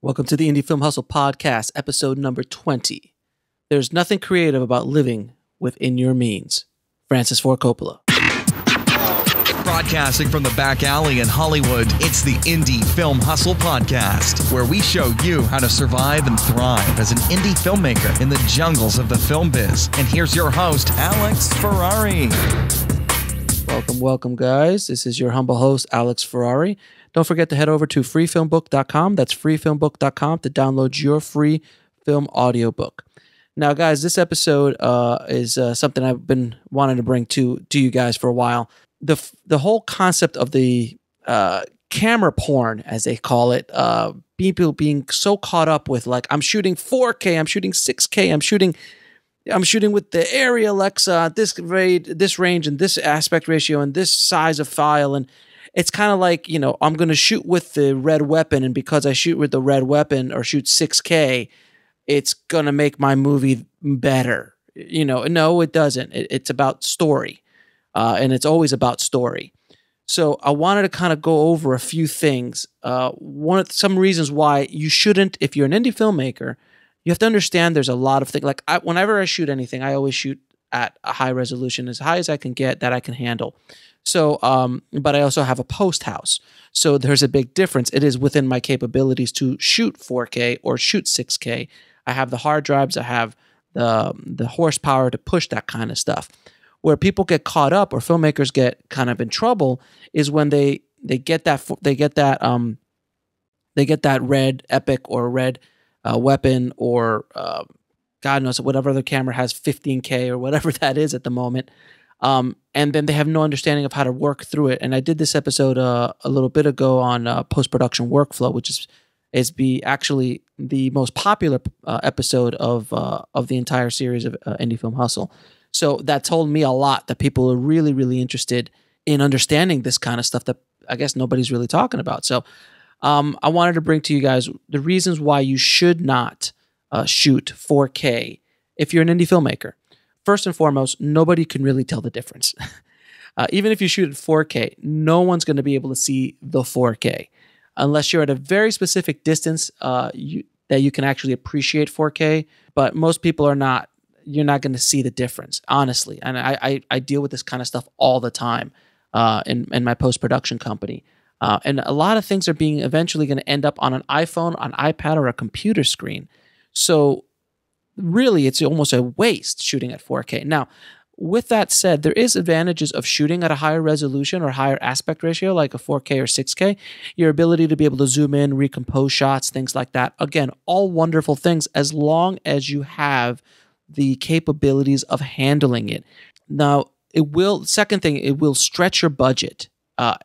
Welcome to the Indie Film Hustle podcast, episode number 20. There's nothing creative about living within your means. Francis Ford Coppola. Broadcasting from the back alley in Hollywood, it's the Indie Film Hustle podcast, where we show you how to survive and thrive as an indie filmmaker in the jungles of the film biz. And here's your host, Alex Ferrari. Welcome, welcome, guys. This is your humble host, Alex Ferrari. Don't forget to head over to freefilmbook.com. That's freefilmbook.com to download your free film audiobook. Now, guys, this episode is something I've been wanting to bring to you guys for a while. The whole concept of the camera porn, as they call it, people being so caught up with, like, I'm shooting 4K, I'm shooting 6K, I'm shooting with the Arri Alexa at this range and this aspect ratio and this size of file. And it's kind of like, you know, I'm going to shoot with the Red Weapon, and because I shoot with the Red Weapon or shoot 6K, it's going to make my movie better. You know, no, it doesn't. It's about story, and it's always about story. So I wanted to kind of go over a few things. Some reasons why you shouldn't, if you're an indie filmmaker, you have to understand there's a lot of things. Like, whenever I shoot anything, I always shoot at a high resolution, as high as I can get that I can handle. So, but I also have a post house. So there's a big difference. It is within my capabilities to shoot 4K or shoot 6K. I have the hard drives. I have the horsepower to push that kind of stuff. Where people get caught up, or filmmakers get kind of in trouble, is when they get that Red Epic or Red Weapon, or God knows whatever other camera has 15K or whatever that is at the moment, and then they have no understanding of how to work through it. And I did this episode a little bit ago on post-production workflow, which is actually the most popular episode of the entire series of Indie Film Hustle. So that told me a lot, that people are really, really interested in understanding this kind of stuff that I guess nobody's really talking about. So I wanted to bring to you guys the reasons why you should not shoot 4K if you're an indie filmmaker. First and foremost, nobody can really tell the difference. Even if you shoot at 4K, no one's going to be able to see the 4K unless you're at a very specific distance that you can actually appreciate 4K. But most people are not. You're not going to see the difference, honestly. And I deal with this kind of stuff all the time in my post-production company. And a lot of things are eventually going to end up on an iPhone, an iPad, or a computer screen. So really, it's almost a waste shooting at 4K. Now, with that said, there is advantages of shooting at a higher resolution or higher aspect ratio, like a 4K or 6K. Your ability to be able to zoom in, recompose shots, things like that. Again, all wonderful things, as long as you have the capabilities of handling it. Now, second thing, it will stretch your budget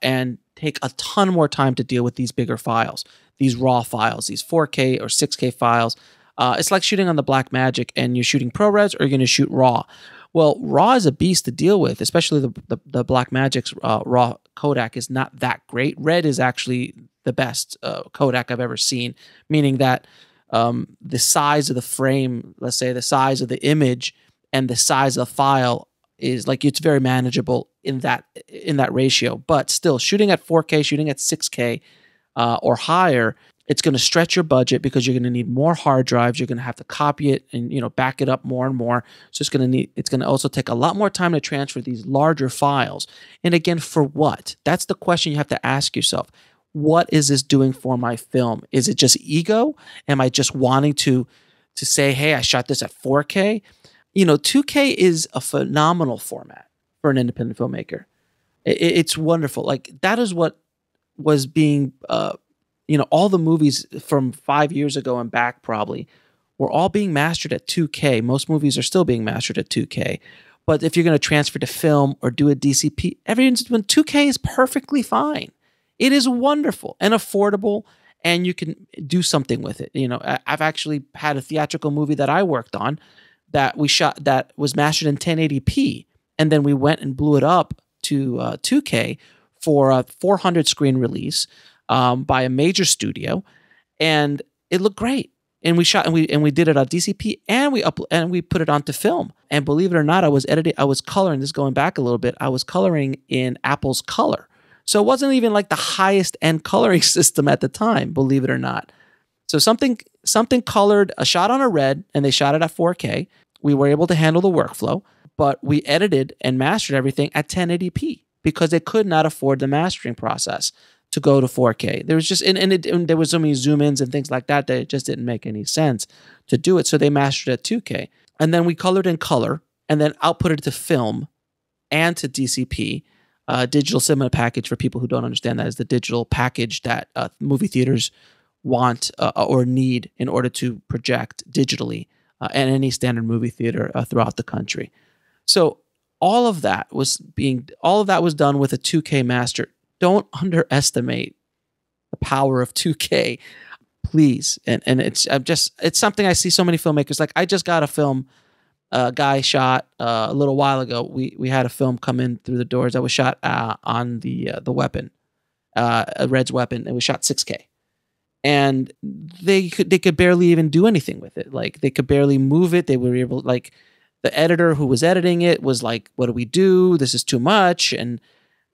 and take a ton more time to deal with these bigger files, these raw files, these 4K or 6K files. It's like shooting on the Black Magic, and you're shooting ProRes or you're going to shoot RAW. Well, RAW is a beast to deal with, especially the Black Magic's RAW Kodak is not that great. Red is actually the best Kodak I've ever seen, meaning that the size of the frame, let's say the size of the image and the size of the file, is like, it's very manageable in that ratio. But still, shooting at 4K, shooting at 6K or higher, it's going to stretch your budget because you're going to need more hard drives. You're going to have to copy it and, you know, back it up more and more. So it's going to also take a lot more time to transfer these larger files. And again, for what? That's the question you have to ask yourself. What is this doing for my film? Is it just ego? Am I just wanting to say, hey, I shot this at 4K? You know, 2K is a phenomenal format for an independent filmmaker. It's wonderful. Like, that is what was being, you know, all the movies from 5 years ago and back probably were all being mastered at 2K. Most movies are still being mastered at 2K. But if you're going to transfer to film or do a DCP, everyone's doing 2K is perfectly fine. It is wonderful and affordable, and you can do something with it. You know, I've actually had a theatrical movie that I worked on that we shot that was mastered in 1080p, and then we went and blew it up to 2K for a 400 screen release by a major studio, and it looked great. And we shot and we did it on DCP, and we put it onto film. And believe it or not, I was coloring. This is going back a little bit. I was coloring in Apple's Color, so it wasn't even like the highest end coloring system at the time. Believe it or not. So something colored, a shot on a red, and they shot it at 4K. We were able to handle the workflow, but we edited and mastered everything at 1080p because they could not afford the mastering process to go to 4K. There was just, and there was so many zoom-ins and things like that that it just didn't make any sense to do it. So they mastered at 2K. And then we colored in color and then outputted it to film and to DCP. Digital cinema package, for people who don't understand that, is the digital package that movie theaters want or need in order to project digitally at any standard movie theater throughout the country. So all of that was done with a 2K master. Don't underestimate the power of 2K, please. And it's something I see so many filmmakers like. I just got a film guy shot a little while ago. We had a film come in through the doors that was shot on the weapon, Red's weapon. It was shot 6K. And they could barely even do anything with it. Like, they could barely move it. They were able, like, the editor who was editing it was like, "What do we do? This is too much." And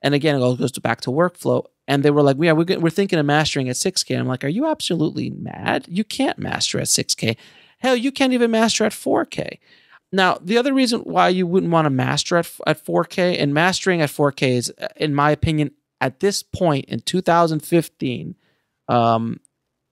again, it all goes back to workflow. And they were like, "Yeah, we're thinking of mastering at 6K." And I'm like, "Are you absolutely mad? You can't master at 6K. Hell, you can't even master at 4K." Now, the other reason why you wouldn't want to master at 4K, and mastering at 4K is, in my opinion, at this point in 2015,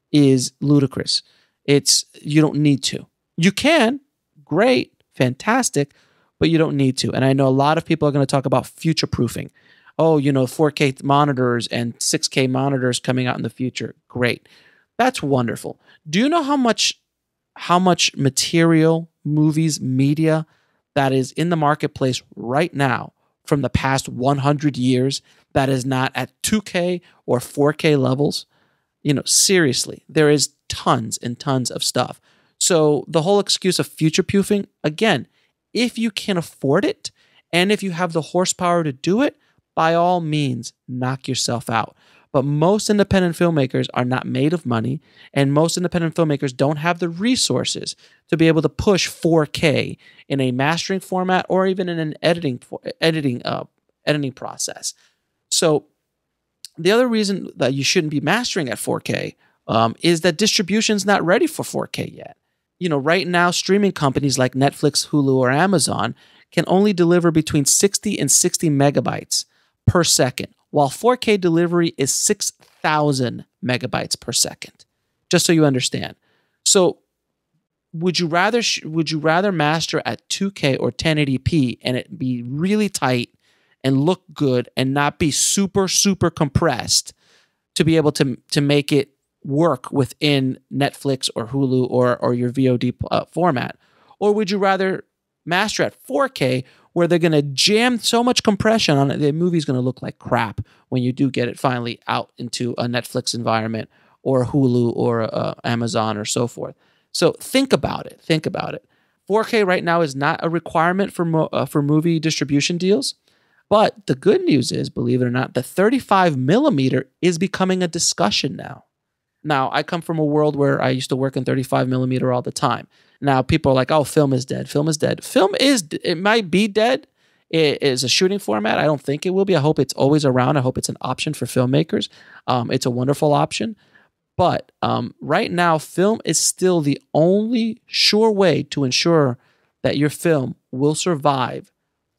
is ludicrous. You don't need to. You can, great, fantastic, but you don't need to. And I know a lot of people are going to talk about future-proofing. Oh, you know, 4K monitors and 6K monitors coming out in the future. Great. That's wonderful. Do you know how much material, movies, media that is in the marketplace right now from the past 100 years that is not at 2K or 4K levels? You know, seriously, there is tons and tons of stuff. So the whole excuse of future-proofing, again, if you can afford it and if you have the horsepower to do it, by all means, knock yourself out. But most independent filmmakers are not made of money, and most independent filmmakers don't have the resources to be able to push 4K in a mastering format or even in an editing process. So the other reason that you shouldn't be mastering at 4K is that distribution's not ready for 4K yet. You know, right now, streaming companies like Netflix, Hulu, or Amazon can only deliver between 60 and 60 megabytes per second, while 4K delivery is 6,000 megabytes per second. Just so you understand. So would you rather master at 2K or 1080p and it be really tight and look good and not be super, super compressed to be able to make it work within Netflix or Hulu or your VOD format? Or would you rather master at 4K where they're going to jam so much compression on it, the movie's going to look like crap when you do get it finally out into a Netflix environment or Hulu or Amazon or so forth? So think about it. 4K right now is not a requirement for movie distribution deals. But the good news is, believe it or not, the 35 millimeter is becoming a discussion now. Now, I come from a world where I used to work in 35 millimeter all the time. Now, people are like, "Oh, film is dead. Film is dead." Film is, it might be dead. It is a shooting format. I don't think it will be. I hope it's always around. I hope it's an option for filmmakers. It's a wonderful option. But right now, film is still the only sure way to ensure that your film will survive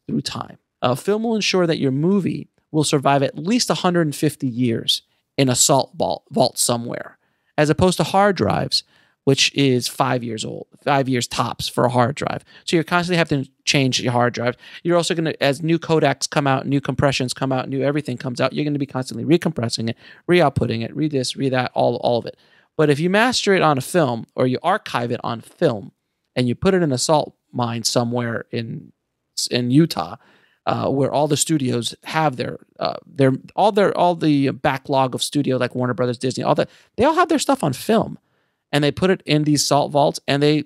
through time. Film will ensure that your movie will survive at least 150 years in a salt vault somewhere, as opposed to hard drives, which is 5 years old, 5 years tops for a hard drive. So you're constantly having to change your hard drive. You're also going to, as new Kodaks come out, new compressions come out, new everything comes out, you're going to be constantly recompressing it, re-outputting it, re-this, re-that, all of it. But if you master it on a film, or you archive it on film, and you put it in a salt mine somewhere in Utah, where all the studios have all the backlog of studio, like Warner Brothers, Disney, all that, they all have their stuff on film, and they put it in these salt vaults, and they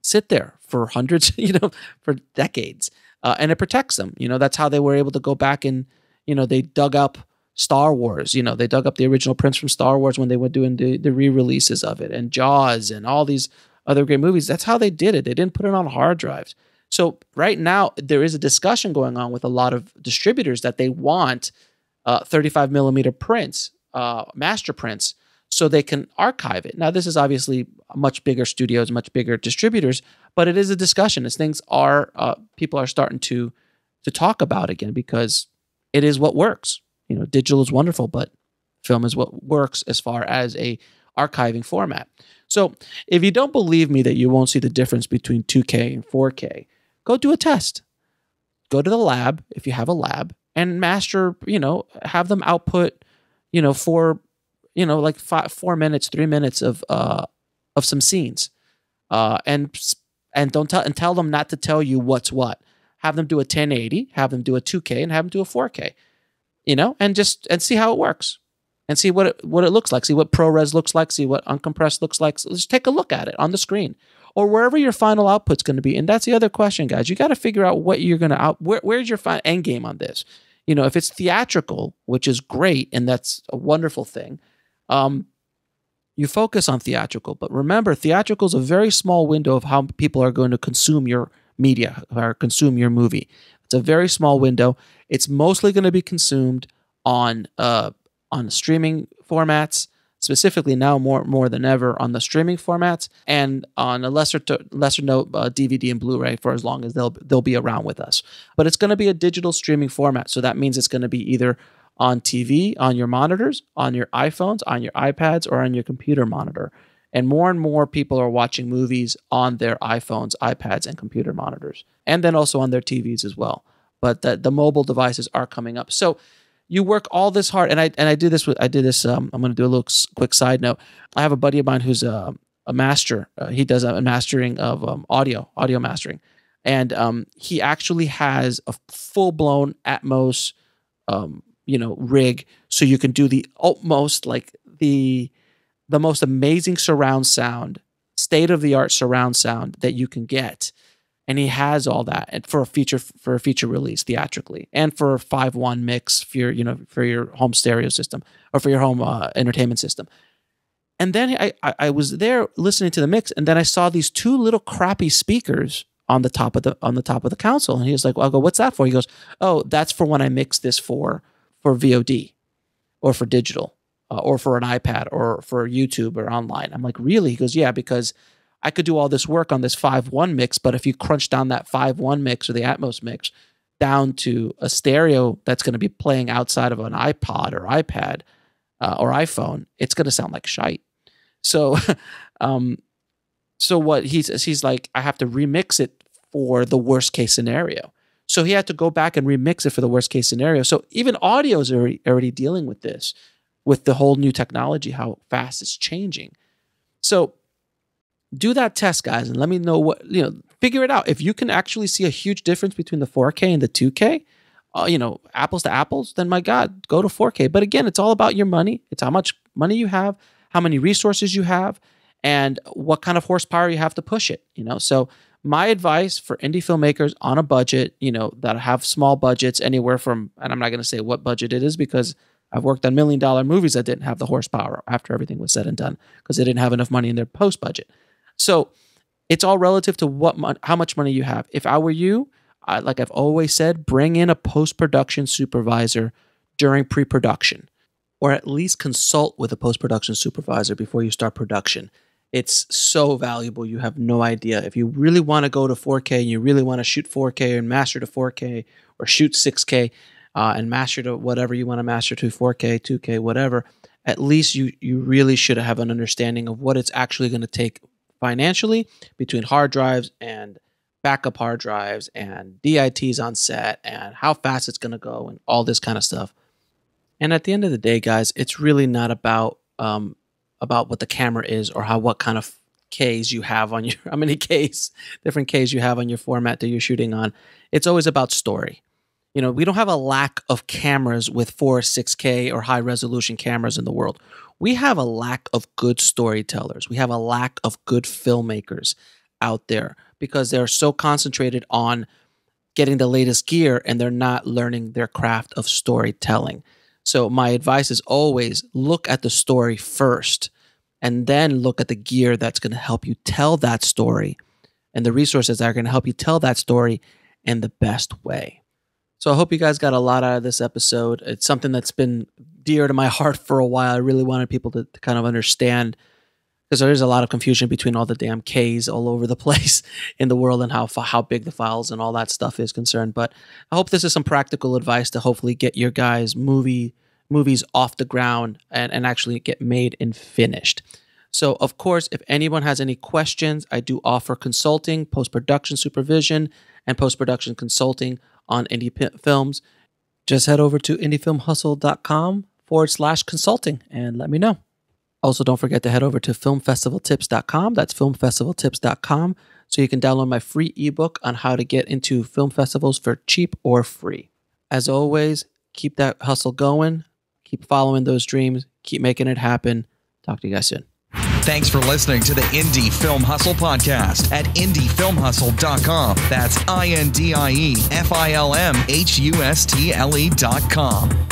sit there for hundreds, you know, for decades, and it protects them. You know, that's how they were able to go back and, you know, they dug up Star Wars. You know, they dug up the original prints from Star Wars when they were doing the re-releases of it, and Jaws and all these other great movies. That's how they did it. They didn't put it on hard drives. So right now, there is a discussion going on with a lot of distributors that they want 35 millimeter prints, master prints, so they can archive it. Now, this is obviously much bigger studios, much bigger distributors, but it is a discussion as things are, people are starting to talk about again, because it is what works. You know, digital is wonderful, but film is what works as far as a archiving format. So if you don't believe me that you won't see the difference between 2K and 4K, go do a test. Go to the lab, if you have a lab, and master, you know, have them output, you know, for, you know, like 4 minutes, 3 minutes of some scenes. And tell them not to tell you what's what. Have them do a 1080, have them do a 2K, and have them do a 4K. You know, and just see how it works. And see what it looks like. See what ProRes looks like. See what uncompressed looks like. So just take a look at it on the screen, or wherever your final output's going to be. And that's the other question, guys. You got to figure out what you're going to where's your end game on this. You know, if it's theatrical, which is great, and that's a wonderful thing, you focus on theatrical. But remember, theatrical is a very small window of how people are going to consume your media or consume your movie. It's a very small window. It's mostly going to be consumed on streaming formats, specifically now more than ever on the streaming formats, and on a lesser note, DVD and Blu-ray for as long as they'll be around with us. But it's going to be a digital streaming format, so that means it's going to be either on TV, on your monitors, on your iPhones, on your iPads, or on your computer monitor. And more people are watching movies on their iPhones, iPads, and computer monitors, and then also on their TVs as well. But the mobile devices are coming up. So you work all this hard, and I did this. I'm going to do a little quick side note. I have a buddy of mine who's a master. He does a mastering of audio mastering, and he actually has a full blown Atmos, you know, rig, so you can do the utmost, like the most amazing surround sound, state-of-the-art surround sound that you can get. And he has all that for a feature release theatrically, and for a 5.1 mix for your, you know, for your home stereo system, or for your home entertainment system. And then I was there listening to the mix, and then I saw these two little crappy speakers on the top of the console, and he was like, well, I go, "What's that for?" He goes, "Oh, that's for when I mix this for VOD, or for digital, or for an iPad, or for YouTube, or online." I'm like, "Really?" He goes, "Yeah, because I could do all this work on this 5.1 mix, but if you crunch down that 5.1 mix, or the Atmos mix, down to a stereo that's going to be playing outside of an iPod or iPad or iPhone, it's going to sound like shite." So, so what he says, he's like, "I have to remix it for the worst case scenario." So he had to go back and remix it for the worst case scenario. So even audio is already dealing with this, with the whole new technology, how fast it's changing. So do that test, guys, and let me know what, you know, figure it out. If you can actually see a huge difference between the 4K and the 2K, you know, apples to apples, then my God, go to 4K. But again, it's all about your money. It's how much money you have, how many resources you have, and what kind of horsepower you have to push it, you know? So my advice for indie filmmakers on a budget, you know, that have small budgets, anywhere from, and I'm not going to say what budget it is, because I've worked on $1 million movies that didn't have the horsepower after everything was said and done, because they didn't have enough money in their post budget. So it's all relative to how much money you have. If I were you, like I've always said, bring in a post-production supervisor during pre-production, or at least consult with a post-production supervisor before you start production. It's so valuable. You have no idea. If you really want to go to 4K, and you really want to shoot 4K and master to 4K, or shoot 6K, and master to whatever you want to master to, 4K, 2K, whatever, at least you really should have an understanding of what it's actually going to take financially, between hard drives and backup hard drives and DITs on set, and how fast it's going to go, and all this kind of stuff. And at the end of the day, guys, it's really not about what the camera is, or what kind of Ks you have on your, how many Ks, different Ks you have on your format that you're shooting on. It's always about story. You know, we don't have a lack of cameras with 4 or 6K or high resolution cameras in the world. We have a lack of good storytellers. We have a lack of good filmmakers out there, because they're so concentrated on getting the latest gear, and they're not learning their craft of storytelling. So my advice is always look at the story first, and then look at the gear that's going to help you tell that story, and the resources that are going to help you tell that story in the best way. So I hope you guys got a lot out of this episode. It's something that's been dear to my heart for a while. I really wanted people to kind of understand, because there's a lot of confusion between all the damn Ks all over the place in the world and how big the files and all that stuff is concerned. But I hope this is some practical advice to hopefully get your guys' movies off the ground and actually get made and finished. So, of course, if anyone has any questions, I do offer consulting, post-production supervision, and post-production consulting on indie films. Just head over to indiefilmhustle.com/consulting and let me know. Also, don't forget to head over to filmfestivaltips.com. That's filmfestivaltips.com. So you can download my free ebook on how to get into film festivals for cheap or free. As always, keep that hustle going. Keep following those dreams. Keep making it happen. Talk to you guys soon. Thanks for listening to the Indie Film Hustle podcast at indiefilmhustle.com. That's INDIEFILMHUSTLE.com.